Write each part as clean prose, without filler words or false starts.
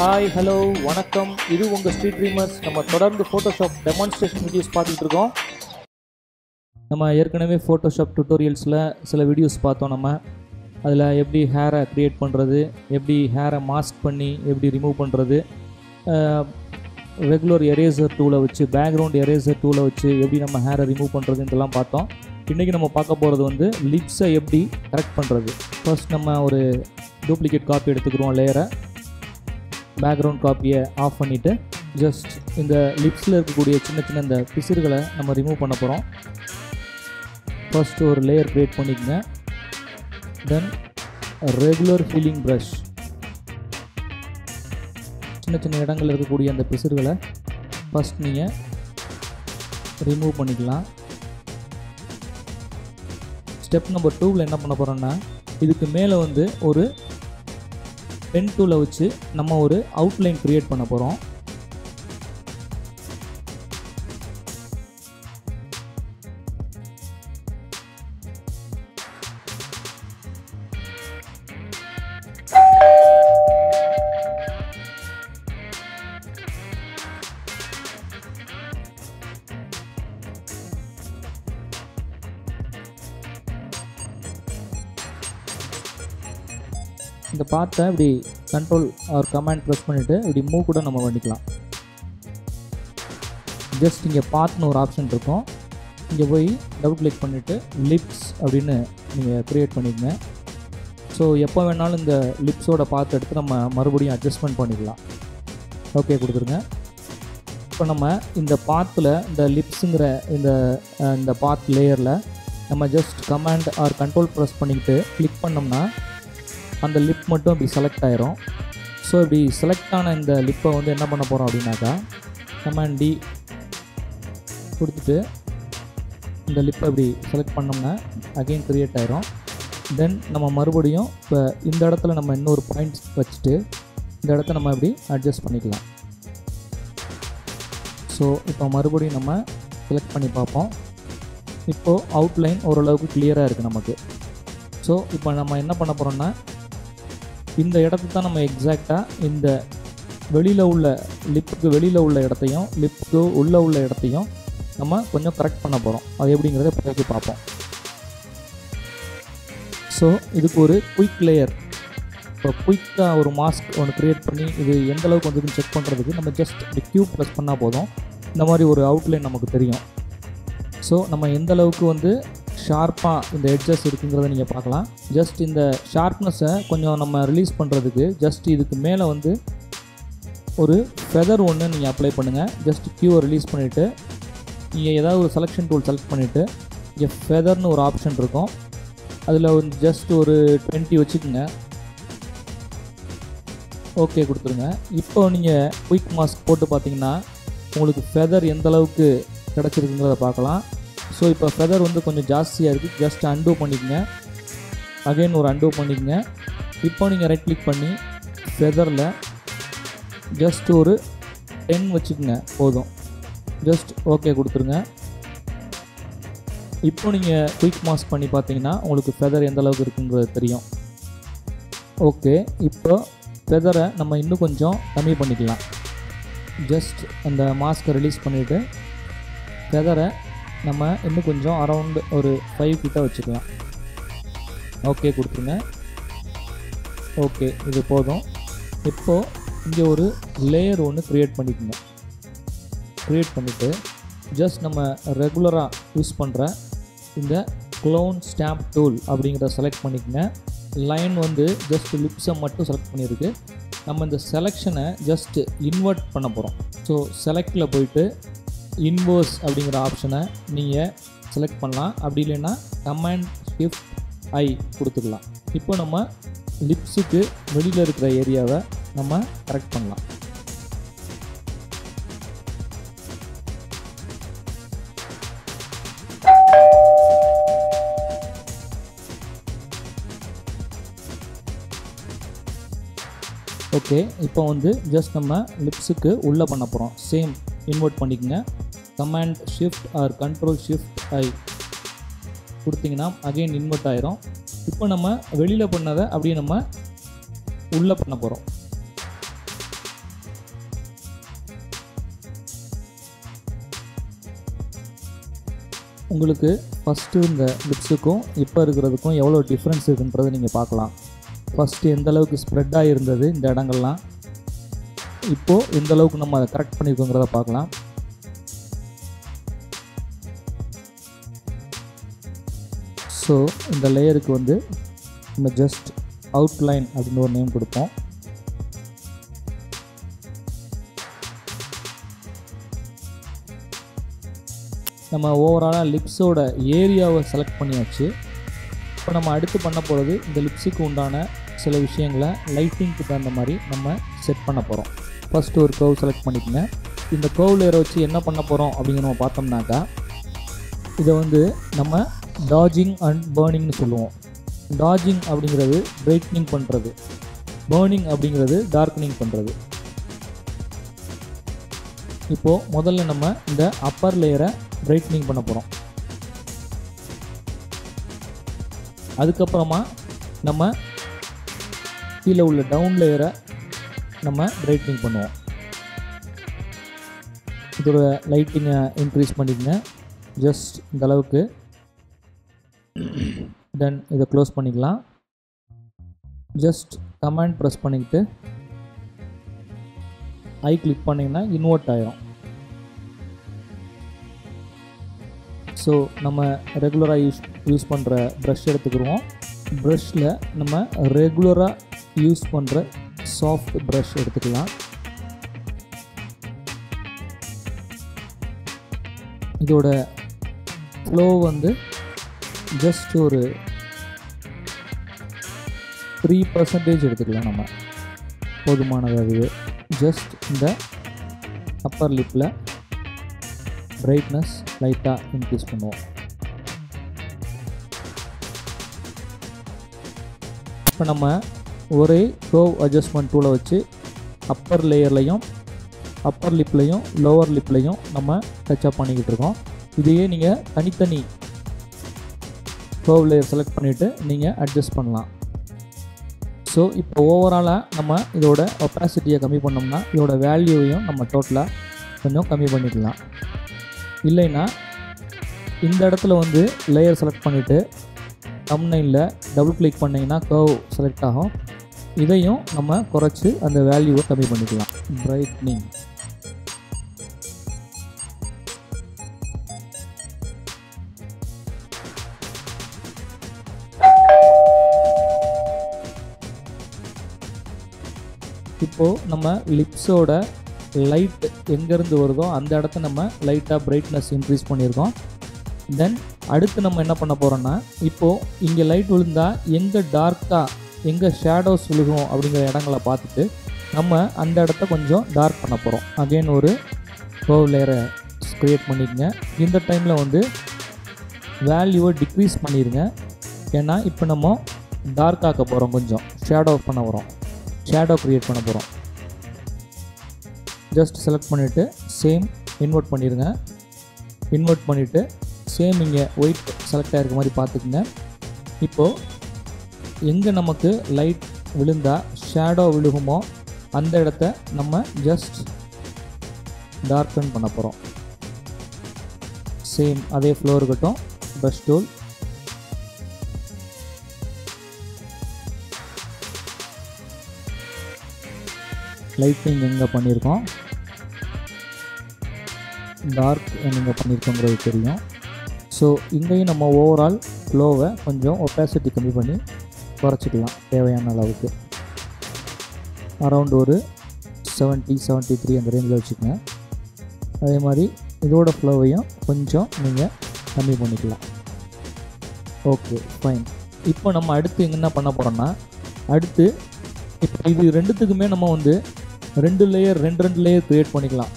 Hi, hello, வணக்கம். இது உங்க Street Dreamers. நம்ம தொடர்ந்து Photoshop demonstration videos பார்த்துட்டு இருக்கோம். நம்ம ஏற்கனவே Photoshop tutorialsல சில videos பார்த்தோம் நம்ம. அதுல எப்படி hair-ஐ create பண்றது, எப்படி hair-ஐ mask பண்ணி எப்படி remove பண்றது, regular eraser tool-ஐ வச்சு background eraser tool-ஐ வச்சு எப்படி நம்ம hair-ஐ remove பண்றதுன்றலாம் பார்த்தோம். இன்னைக்கு நம்ம பார்க்க போறது வந்து lips-ஐ எப்படி correct பண்றது. First நம்ம ஒரு duplicate copy எடுத்துக்கிறோம் layer-ஐ. Background copy off பண்ணிட்டு just இந்த லிப்ஸ்ல இருக்கக்கூடிய சின்ன சின்ன இந்த பிசிர்களை நம்ம ரிமூவ் பண்ண போறோம். First ஒரு லேயர் கிரியேட் பண்ணிக்கங்க. Then regular filling brush சின்ன சின்ன இடங்கள்ல இருக்கக்கூடிய அந்த பிசிர்களை first நீங்க ரிமூவ் பண்ணிக்கலாம். ஸ்டெப் நம்பர் 2ல என்ன பண்ண போறோம்னா இதுக்கு மேல வந்து ஒரு pen tool வச்சு நம்ம ஒரு outline create பண்ண போறோம். இந்த பார்ட்டை இப்படி கண்ட்ரோல் ஆர் கமாண்ட் ப்ரெஸ் பண்ணிவிட்டு இப்படி மூவ் கூட நம்ம பண்ணிக்கலாம். ஜஸ்ட் இங்கே பார்ட்னு ஒரு ஆப்ஷன் இருக்கும், இங்கே போய் டபுள் கிளிக் பண்ணிவிட்டு லிப்ஸ் அப்படின்னு நீங்கள் க்ரியேட் பண்ணிக்கங்க. ஸோ எப்போ வேணாலும் இந்த லிப்ஸோட பார்த்து எடுத்து நம்ம மறுபடியும் அட்ஜஸ்ட்மெண்ட் பண்ணிக்கலாம். ஓகே கொடுத்துருங்க. இப்போ நம்ம இந்த பார்ட்டில் இந்த லிப்ஸுங்கிற இந்த பார்ட் லேயரில் நம்ம just command R control press பண்ணிக்கிட்டு கிளிக் பண்ணோம்னா அந்த லிப் மட்டும் இப்படி செலக்ட் ஆயிரும். ஸோ இப்படி செலக்ட் ஆன இந்த லிப்பை வந்து என்ன பண்ண போகிறோம் அப்படின்னாக்கா கமாண்ட் டி கொடுத்துட்டு இந்த லிப்பை இப்படி செலக்ட் பண்ணோம்னா அகெயின் கிரியேட் ஆயிரும். தென் நம்ம மறுபடியும் இப்போ இந்த இடத்துல நம்ம இன்னொரு பாயிண்ட்ஸ் வச்சுட்டு இந்த இடத்த நம்ம இப்படி அட்ஜஸ்ட் பண்ணிக்கலாம். ஸோ இப்போ மறுபடியும் நம்ம செலக்ட் பண்ணி பார்ப்போம். இப்போது அவுட்லைன் ஓரளவுக்கு கிளியராக இருக்குது நமக்கு. ஸோ இப்போ நம்ம என்ன பண்ண போகிறோம்னா இந்த இடத்து தான் நம்ம எக்ஸாக்டாக இந்த வெளியில் உள்ள லிப்புக்கு வெளியில் உள்ள இடத்தையும் லிப்புக்கு உள்ளே உள்ள இடத்தையும் நம்ம கொஞ்சம் கரெக்ட் பண்ண போகிறோம். அது எப்படிங்கிறத பிறகு பார்ப்போம். ஸோ இதுக்கு ஒரு குயிக் லேயர் இப்போ குயிக்காக ஒரு மாஸ்க் ஒன்று க்ரியேட் பண்ணி இது எந்தளவுக்கு வந்துருக்குன்னு செக் பண்ணுறதுக்கு நம்ம ஜஸ்ட் இந்த க்யூப் ப்ரெஸ் பண்ணால் போதும். இந்த மாதிரி ஒரு அவுட்லைன் நமக்கு தெரியும். ஸோ நம்ம எந்தளவுக்கு வந்து ஷார்ப்பாக இந்த எட்ஜஸ் இருக்குங்கிறத நீங்கள் பார்க்கலாம். ஜஸ்ட் இந்த ஷார்ப்னஸை கொஞ்சம் நம்ம ரிலீஸ் பண்ணுறதுக்கு ஜஸ்ட் இதுக்கு மேலே வந்து ஒரு ஃபெதர் ஒன்று நீங்கள் அப்ளை பண்ணுங்கள். ஜஸ்ட் கியூவை ரிலீஸ் பண்ணிவிட்டு நீங்கள் ஏதாவது ஒரு செலெக்ஷன் டூல் செலக்ட் பண்ணிவிட்டு இங்கே ஃபெதர்னு ஒரு ஆப்ஷன் இருக்கும், அதில் வந்து ஜஸ்ட் ஒரு 20 வச்சுக்கோங்க. ஓகே கொடுத்துருங்க. இப்போ நீங்கள் குயிக் மாஸ்க் போட்டு பார்த்தீங்கன்னா உங்களுக்கு ஃபெதர் எந்தளவுக்கு கிடச்சிருக்குங்கிறத பார்க்கலாம். ஸோ இப்போ ஃபெதர் வந்து கொஞ்சம் ஜாஸ்தியாக இருக்குது. ஜஸ்ட் அன்டூ பண்ணிக்கங்க, அகெயின் ஒரு அன்டூ பண்ணிக்கங்க. இப்போ நீங்கள் ரைட் கிளிக் பண்ணி ஃபெதரில் ஜஸ்ட் ஒரு 10 வச்சுக்கோங்க, போதும். ஜஸ்ட் ஓகே கொடுத்துருங்க. இப்போ நீங்கள் குயிக் மாஸ்க் பண்ணி பார்த்தீங்கன்னா உங்களுக்கு ஃபெதர் எந்த அளவுக்கு இருக்குங்கிறது தெரியும். ஓகே, இப்போ ஃபெதரை நம்ம இன்னும் கொஞ்சம் கம்மி பண்ணிக்கலாம். ஜஸ்ட் அந்த மாஸ்க்கை ரிலீஸ் பண்ணிவிட்டு ஃபெதரை நம்ம இன்னும் கொஞ்சம் அரௌண்ட் ஒரு 5 கிட்ட வச்சுக்கலாம். ஓகே கொடுத்துருங்க. ஓகே, இது போதும். இப்போது இங்கே ஒரு லேயர் ஒன்று க்ரியேட் பண்ணிக்கோங்க. க்ரியேட் பண்ணிவிட்டு ஜஸ்ட் நம்ம ரெகுலராக யூஸ் பண்ணுற இந்த க்ளோன் ஸ்டாம்ப் டூல் அப்படிங்கிறத செலக்ட் பண்ணிக்கோங்க. லைன் வந்து ஜஸ்ட் லிப்ஸை மட்டும் செலக்ட் பண்ணியிருக்கு. நம்ம இந்த செலெக்ஷனை ஜஸ்ட் இன்வெர்ட் பண்ண போகிறோம். ஸோ செலக்டில் போயிட்டு இன்வர்ஸ் அப்படிங்கிற ஆப்ஷனை நீங்கள் செலக்ட் பண்ணலாம். அப்படி இல்லைன்னா கமாண்ட் ஷிஃப்ட் ஐ கொடுத்துக்கலாம். இப்போ நம்ம லிப்ஸுக்கு வெளியில் இருக்கிற ஏரியாவை நம்ம கரெக்ட் பண்ணலாம். ஓகே, இப்போ வந்து ஜஸ்ட் நம்ம லிப்ஸுக்கு உள்ளே பண்ண போகிறோம். சேம் இன்வெர்ட் பண்ணிக்கோங்க. Command shift R control shift I கொடுத்திங்கன்னா அகெயின் இன்வெர்ட் ஆயிரும். இப்போ நம்ம வெளியில் பண்ணதை அப்படியே நம்ம உள்ளே பண்ண போகிறோம். உங்களுக்கு ஃபஸ்ட்டு இந்த லிப்ஸுக்கும் இப்போ இருக்கிறதுக்கும் எவ்வளோ டிஃப்ரென்ஸ் இருக்குன்றதை நீங்கள் பார்க்கலாம். ஃபஸ்ட்டு எந்தளவுக்கு ஸ்ப்ரெட்டாக இருந்தது இந்த இடங்கள்லாம், இப்போது எந்தளவுக்கு நம்ம அதை கரெக்ட் பண்ணியிருக்கோங்கிறத பார்க்கலாம். ஸோ இந்த லேயருக்கு வந்து நம்ம ஜஸ்ட் அவுட்லைன் அப்படின்னு ஒரு நேம் கொடுப்போம். நம்ம ஓவராலாக லிப்ஸோட ஏரியாவை செலக்ட் பண்ணியாச்சு. இப்போ நம்ம அடுத்து பண்ண போகிறது இந்த லிப்ஸுக்கு உண்டான சில விஷயங்களை லைட்டிங்க்கு தகுந்த மாதிரி நம்ம செட் பண்ண போகிறோம். ஃபஸ்ட்டு ஒரு கர்வ் செலக்ட் பண்ணிக்கோங்க. இந்த கர்வ் லேயரை வச்சு என்ன பண்ண போகிறோம் அப்படிங்கிற நம்ம பார்த்தோம்னாக்கா, இதை வந்து நம்ம டாஜிங் அண்ட் பேர்னிங்னு சொல்லுவோம். டாஜிங் அப்படிங்கிறது பிரைட்னிங் பண்ணுறது, பேர்னிங் அப்படிங்கிறது டார்க்னிங் பண்ணுறது. இப்போது முதல்ல நம்ம இந்த அப்பர் லேயரை பிரைட்னிங் பண்ண போகிறோம். அதுக்கப்புறமா நம்ம கீழே உள்ள டவுன் லேயரை நம்ம பிரைட்னிங் பண்ணுவோம். இதோட லைட்டிங்கை இன்க்ரீஸ் பண்ணிக்கங்க, ஜஸ்ட் இந்த அளவுக்கு. தென் இதை க்ளோஸ் பண்ணிக்கலாம். ஜஸ்ட் கமாண்ட் ப்ரெஸ் பண்ணிக்கிட்டு ஐ கிளிக் பண்ணிங்கன்னா இன்வெர்ட் ஆகிடும். ஸோ நம்ம ரெகுலராக யூஸ் பண்ணுற ப்ரஷ் எடுத்துக்கிடுவோம். ப்ரஷ்ஷில் நம்ம ரெகுலராக யூஸ் பண்ணுற சாஃப்ட் ப்ரஷ் எடுத்துக்கலாம். இதோட ஃப்ளோ வந்து ஜஸ்ட் ஒரு 3% எடுத்துக்கலாம். நம்ம போதுமானது. ஜஸ்ட் இந்த அப்பர் லிப்பில் பிரைட்னஸ் லைட்டாக இன்க்ரீஸ் பண்ணுவோம். இப்போ நம்ம ஒரே கர்வ் அட்ஜஸ்ட்மெண்ட் டூலை வச்சு அப்பர் லேயர்லையும் அப்பர் லிப்லையும் லோவர் லிப்லையும் நம்ம டச்சப் பண்ணிக்கிட்டு இருக்கோம். இதையே நீங்கள் தனித்தனி கர்வ் லேயர் செலக்ட் பண்ணிவிட்டு நீங்கள் அட்ஜஸ்ட் பண்ணலாம். ஸோ இப்போ ஓவராலாக நம்ம இதோட ஒப்பாசிட்டியை கம்மி பண்ணோம்னா இதோட வேல்யூவையும் நம்ம டோட்டலாக கொஞ்சம் கம்மி பண்ணிக்கலாம். இல்லைன்னா இந்த இடத்துல வந்து லேயர் செலக்ட் பண்ணிவிட்டு தம்ப்நெயிலில் டபுள் கிளிக் பண்ணிங்கன்னா கர்வ் செலக்ட் ஆகும். இதையும் நம்ம குறைச்சி அந்த வேல்யூவை கம்மி பண்ணிக்கலாம். பிரைட்னிங். இப்போது நம்ம லிப்ஸோட லைட் எங்கேருந்து வருதோ அந்த இடத்த நம்ம லைட்டாக பிரைட்னஸ் இன்க்ரீஸ் பண்ணியிருக்கோம். தென் அடுத்து நம்ம என்ன பண்ண போகிறோன்னா, இப்போது இங்கே லைட் விழுந்தால் எங்கே டார்க்காக எங்கே ஷேடோஸ் விழுகும் அப்படிங்கிற இடங்களை பார்த்துட்டு நம்ம அந்த இடத்த கொஞ்சம் டார்க் பண்ண போகிறோம். அகெயின் ஒரு கர்வ் லேயரை க்ரியேட் பண்ணிக்கங்க. இந்த டைமில் வந்து வேல்யூவை டிக்ரீஸ் பண்ணிடுங்க. ஏன்னா இப்போ நம்ம டார்க் ஆக்க போகிறோம், கொஞ்சம் ஷேடோ பண்ண போகிறோம், ஷேடோ க்ரியேட் பண்ண போகிறோம். ஜஸ்ட் செலக்ட் பண்ணிவிட்டு சேம் இன்வெர்ட் பண்ணிடுங்க. இன்வெர்ட் பண்ணிவிட்டு சேம் இங்கே ஒயிட் செலக்ட் ஆகிருக்க மாதிரி பார்த்துக்குங்க. இப்போது எங்கே நமக்கு லைட் விழுந்தால் ஷேடோ விழுகுமோ அந்த இடத்த நம்ம ஜஸ்ட் டார்க்கன் பண்ண போகிறோம். சேம் அதே ஃப்ளோ இருக்கட்டும். ப்ரஷ் டூல் லைட்டிங் எங்கே பண்ணியிருக்கோம், டார்க் எங்கே பண்ணியிருக்கோங்கிறது தெரியும். ஸோ இங்கேயும் நம்ம ஓவரால் ஃப்ளோவை கொஞ்சம் ஒப்பாசிட்டி கம்மி பண்ணி குறைச்சிக்கலாம் தேவையான அளவுக்கு. அரௌண்ட் ஒரு 70-73 அந்த ரேஞ்சில் வச்சுக்கோங்க. அதே மாதிரி இதோட ஃப்ளோவையும் கொஞ்சம் நீங்கள் கம்மி பண்ணிக்கலாம். Okay, fine. இப்போ நம்ம அடுத்து என்ன பண்ண போகிறோன்னா, அடுத்து இப்போ இது ரெண்டுத்துக்குமே நம்ம வந்து ரெண்டு லேயர் க்ரியேட் பண்ணிக்கலாம்.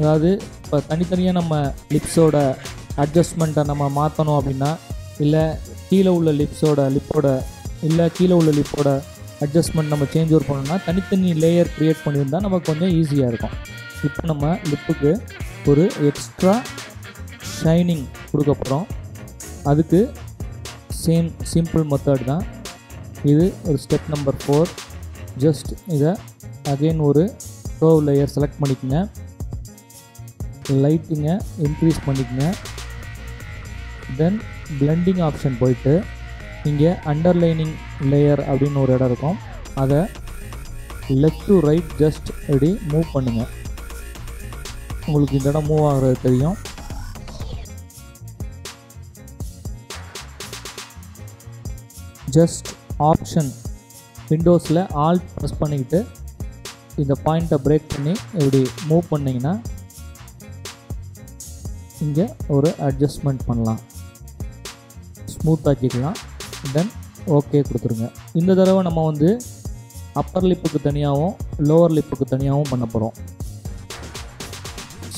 அதாவது இப்போ தனித்தனியாக நம்ம லிப்ஸோட அட்ஜஸ்ட்மெண்ட்டை நம்ம மாற்றணும் அப்படின்னா, இல்லை கீழே உள்ள லிப்போட அட்ஜஸ்ட்மெண்ட் நம்ம சேஞ்ச் ஓவர் பண்ணோம்னா தனித்தனி லேயர் க்ரியேட் பண்ணியிருந்தால் நமக்கு கொஞ்சம் ஈஸியாக இருக்கும். இப்போ நம்ம லிப்புக்கு ஒரு எக்ஸ்ட்ரா ஷைனிங் கொடுக்க போகிறோம். அதுக்கு சேம் சிம்பிள் மெத்தட் தான் இது. ஒரு ஸ்டெப் நம்பர் 4. ஜஸ்ட் இதை அகெயின் ஒரு கர்வ் லேயர் செலக்ட் பண்ணிக்கங்க. லைட்டிங்கை இன்க்ரீஸ் பண்ணிக்கங்க. Then blending option போயிட்டு இங்கே underlining layer அப்படினு ஒரு இடம் இருக்கும் அதை left to right just இப்படி மூவ் பண்ணுங்க உங்களுக்கு இந்த இடம் மூவ் ஆகுறது தெரியும் just option windowsல alt press பண்ணிட்டு இந்த பாயிண்ட பிரேக் பண்ணி இப்படி மூவ் பண்ணீங்கன்னா இங்க ஒரு அட்ஜஸ்ட்மென்ட் பண்ணலாம் ஸ்மூத் ஆக்கிடலாம் தென் ஓகே கொடுத்துருங்க இந்த தடவை நம்ம வந்து அப்பர் லிப்புக்கு தனியாவும் லோவர் லிப்புக்கு தனியாவும் பண்ண போறோம்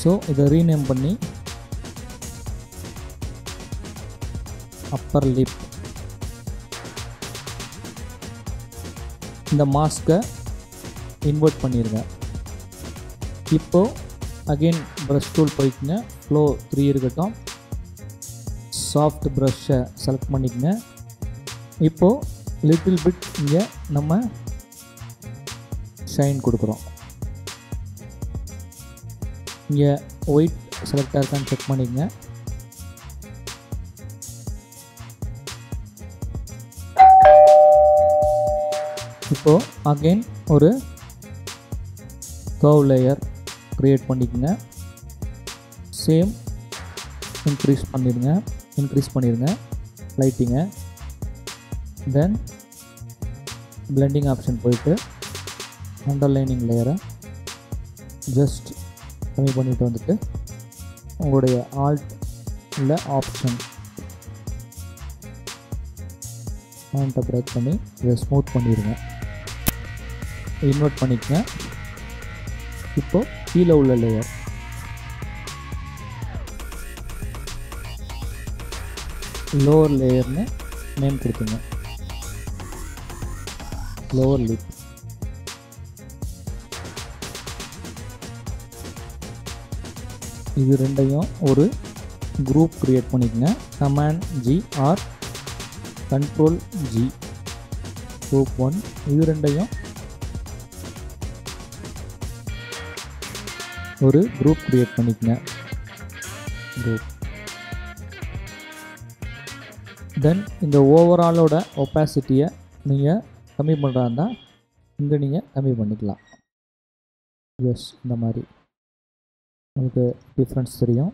சோ இத ரீநேம் பண்ணி அப்பர் லிப் இந்த மாஸ்கை இன்வெர்ட் பண்ணிருங்க இப்போ அகைன் பிரஷ் டூல் போய்க்குங்க ஃப்ளோ 3 இருக்கட்டும் சாஃப்ட் பிரஷ்ஷை செலக்ட் பண்ணிக்கங்க இப்போ லிட்டில் பிட் இங்கே நம்ம ஷைன் கொடுக்குறோம் இங்கே ஒயிட் செலக்டாக இருக்கான்னு செக் பண்ணிக்கங்க இப்போது அகெயின் ஒரு கர்வ் லேயர் கிரியேட் பண்ணிக்கங்க சேம் இன்க்ரீஸ் பண்ணிடுங்க லைட்டிங்கை தென் பிளெண்டிங் ஆப்ஷன் போயிட்டு அண்டர்லைனிங் லேயரை ஜஸ்ட் கம்மி பண்ணிட்டு வந்துட்டு உங்களுடைய ஆல்ட் இல்லை ஆப்ஷன் பாயிண்ட்டை பிரேக் பண்ணி இதை ஸ்மூத் பண்ணிடுங்க இன்வெர்ட் பண்ணிக்கங்க இப்போது கீழே உள்ள லேயர் லோவர் லேயர்னு நேம் கொடுத்துங்க லோவர் லிப் இது ரெண்டையும் ஒரு குரூப் கிரியேட் பண்ணிக்கங்க command G R control G group one இது ரெண்டையும் ஒரு குரூப் கிரியேட் பண்ணிக்கங்க குரூப் தென் இந்த ஓவராலோட ஒப்பாசிட்டியை நீங்கள் கம்மி பண்ணுறா இருந்தால் இங்கே நீங்கள் கம்மி பண்ணிக்கலாம் எஸ் இந்த மாதிரி உங்களுக்கு டிஃப்ரென்ஸ் தெரியும்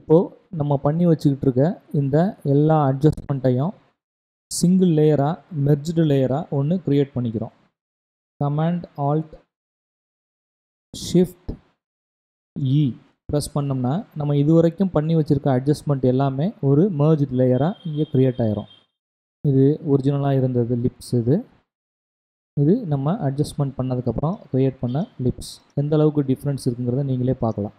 இப்போது நம்ம பண்ணி வச்சுக்கிட்டு இருக்க இந்த எல்லா அட்ஜஸ்ட்மெண்ட்டையும் சிங்கிள் லேயராக மெர்ஜ்டு லேயராக ஒன்று க்ரியேட் பண்ணிக்கிறோம் command alt shift E press பண்ணோம்னா நம்ம இதுவரைக்கும் பண்ணி வச்சுருக்க அட்ஜஸ்ட்மெண்ட் எல்லாமே ஒரு merged லேயராக இங்கே க்ரியேட் ஆகிரும் இது ஒரிஜினலாக இருந்தது லிப்ஸ் இது நம்ம அட்ஜஸ்ட்மெண்ட் பண்ணதுக்கப்புறம் க்ரியேட் பண்ண லிப்ஸ் எந்த அளவுக்கு டிஃப்ரென்ஸ் இருக்குங்கிறத நீங்களே பார்க்கலாம்